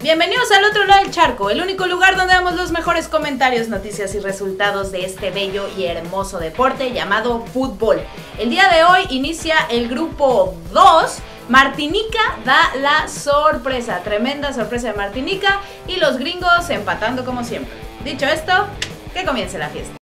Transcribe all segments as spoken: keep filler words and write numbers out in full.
Bienvenidos al otro lado del charco, el único lugar donde damos los mejores comentarios, noticias y resultados de este bello y hermoso deporte llamado fútbol. El día de hoy inicia el grupo dos. Martinica da la sorpresa, tremenda sorpresa de Martinica y los gringos empatando como siempre. Dicho esto, que comience la fiesta.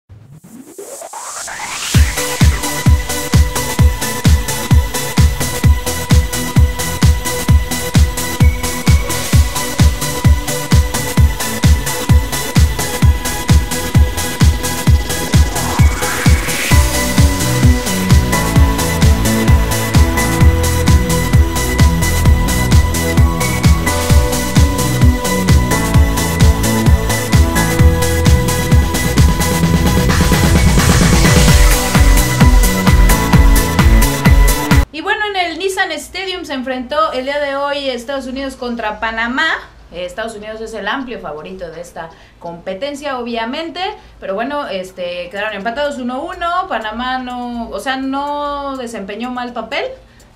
Stadium se enfrentó el día de hoy Estados Unidos contra Panamá. Estados Unidos es el amplio favorito de esta competencia, obviamente, pero bueno, este quedaron empatados uno uno. Panamá no, o sea, no desempeñó mal papel.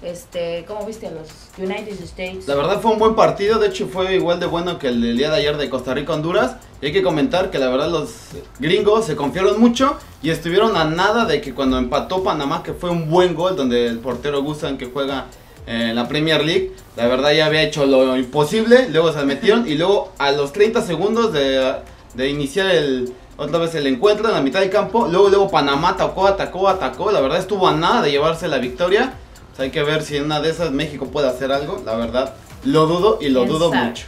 Este, ¿cómo viste a los United States? La verdad fue un buen partido, de hecho fue igual de bueno que el del día de ayer de Costa Rica-Honduras. Y hay que comentar que la verdad los gringos se confiaron mucho y estuvieron a nada de que cuando empató Panamá, que fue un buen gol donde el portero Guzmán, que juega en eh, la Premier League, la verdad ya había hecho lo imposible, luego se metieron y luego a los treinta segundos de, de iniciar el... otra vez el encuentro en la mitad del campo, luego, luego Panamá atacó, atacó, atacó, la verdad estuvo a nada de llevarse la victoria. Hay que ver si en una de esas México puede hacer algo. La verdad, lo dudo y lo dudo mucho.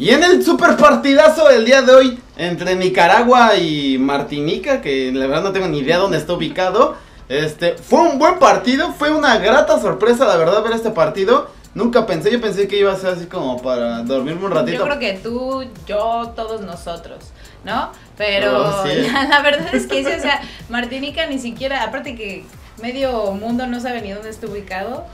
Y en el super partidazo del día de hoy entre Nicaragua y Martinica, que la verdad no tengo ni idea dónde está ubicado, este fue un buen partido, fue una grata sorpresa la verdad ver este partido. Nunca pensé, yo pensé que iba a ser así como para dormirme un ratito. Yo creo que tú, yo, todos nosotros, ¿no? Pero oh, sí. la, la verdad es que sí, o sea, Martinica ni siquiera, aparte que medio mundo no sabe ni dónde está ubicado.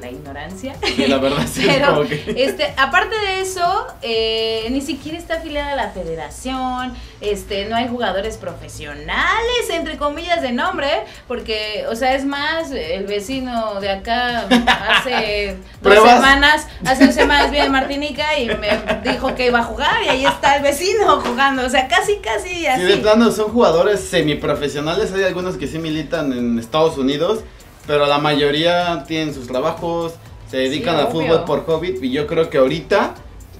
La ignorancia. Sí, la verdad sí. Pero, es que... este, aparte de eso, eh, ni siquiera está afiliada a la federación, este, no hay jugadores profesionales, entre comillas, de nombre, porque, o sea, es más, el vecino de acá hace dos semanas, hace dos semanas vi a Martinica y me dijo que iba a jugar y ahí está el vecino jugando, o sea, casi, casi así. Sí, de plano son jugadores semiprofesionales, hay algunos que sí militan en Estados Unidos, pero la mayoría tienen sus trabajos, se dedican sí, al obvio. fútbol por hobby. Y yo creo que ahorita,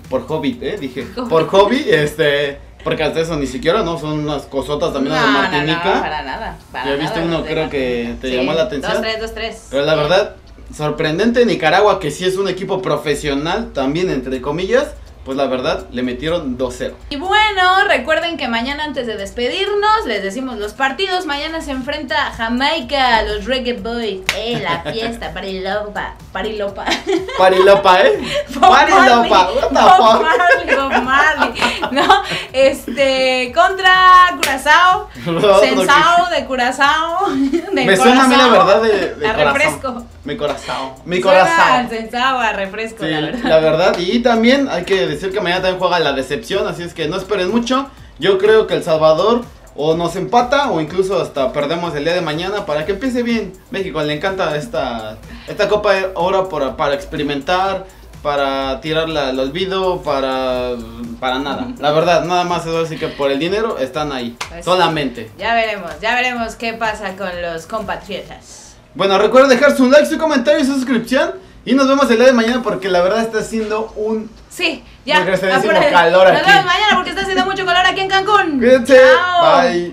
por hobby, eh, dije, ¿Cómo? por hobby, este, porque hasta eso ni siquiera, ¿no? Son unas cosotas también no, de Martinica. No, no, para nada. Para yo he visto uno, creo que te sí, llamó la atención. Dos, tres, dos, tres. Pero la sí. verdad, sorprendente Nicaragua, que sí es un equipo profesional, también entre comillas. Pues la verdad, le metieron dos cero. Y bueno, recuerden que mañana antes de despedirnos, les decimos los partidos. Mañana se enfrenta Jamaica a los Reggae Boys. Eh, la fiesta, parilopa, parilopa. Parilopa, ¿eh? Parilopa, what the fuck. Marley, Bob Marley, ¿no? Este, contra Curazao, Sensao de Curazao. Me suena a mí la verdad de, de a refresco. Mi corazón, mi corazón. Sensao a refresco, sí, la verdad. La verdad, y también hay que decir que mañana también juega la decepción, así es que no esperen mucho. Yo creo que El Salvador o nos empata o incluso hasta perdemos el día de mañana para que empiece bien. México le encanta esta, esta Copa de Oro para, para experimentar, para tirarla al olvido, para, para nada. La verdad, nada más es así que por el dinero están ahí, pues solamente. Ya veremos, ya veremos qué pasa con los compatriotas. Bueno, recuerden dejar su like, su comentario y su suscripción. Y nos vemos el día de mañana porque la verdad está haciendo un... Sí, ya. Nos vemos mañana porque está haciendo mucho calor aquí en Cancún. Cuídense. Bye.